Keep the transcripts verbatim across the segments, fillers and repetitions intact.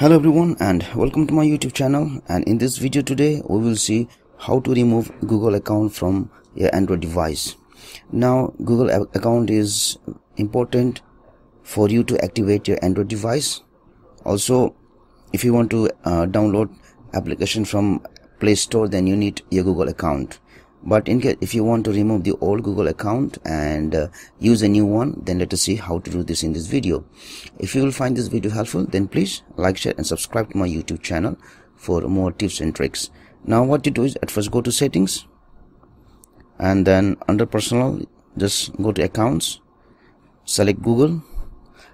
Hello everyone and welcome to my YouTube channel, and in this video today we will see how to remove Google account from your Android device. Now Google account is important for you to activate your Android device. Also, if you want to uh, download application from Play Store, then you need your Google account. But in case if you want to remove the old Google account and uh, use a new one, then let us see how to do this in this video. If you will find this video helpful, then please like, share and subscribe to my YouTube channel for more tips and tricks. Now what you do is, at first go to settings, and then under personal just go to accounts, select Google.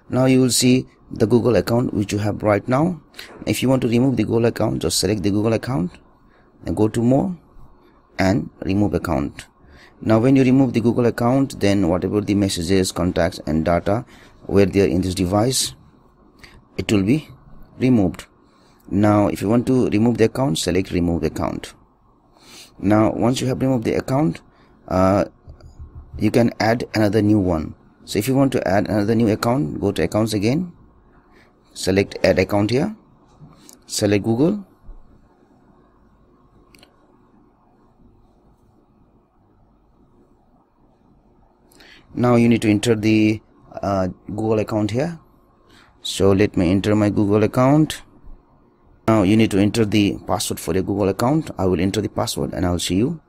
Now you will see the Google account which you have right now. If you want to remove the Google account, just select the Google account and go to more and remove account. Now when you remove the Google account, then whatever the messages, contacts and data were there in this device, it will be removed. Now if you want to remove the account, select remove account. Now once you have removed the account, uh, you can add another new one. So if you want to add another new account, go to accounts again, select add account here, select Google. Now you need to enter the uh, Google account here. So let me enter my Google account. Now you need to enter the password for your Google account. I will enter the password and I will see you.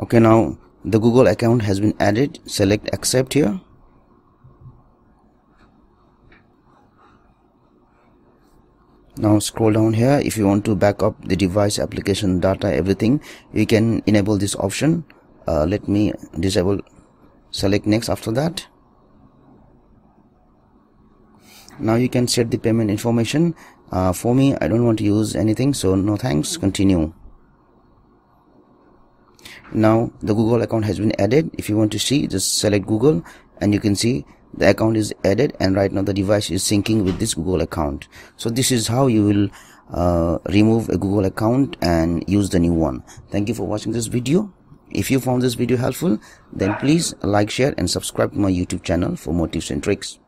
Okay, now the Google account has been added. Select accept here. Now scroll down here. If you want to back up the device, application, data, everything, you can enable this option. Uh, let me disable. Select next after that. Now you can set the payment information. Uh, for me, I don't want to use anything, so no thanks. Continue. Now the Google account has been added. If you want to see, just select Google and you can see the account is added, and right now the device is syncing with this Google account. So this is how you will uh, remove a Google account and use the new one. Thank you for watching this video. If you found this video helpful, then please like, share and subscribe to my YouTube channel for more tips and tricks.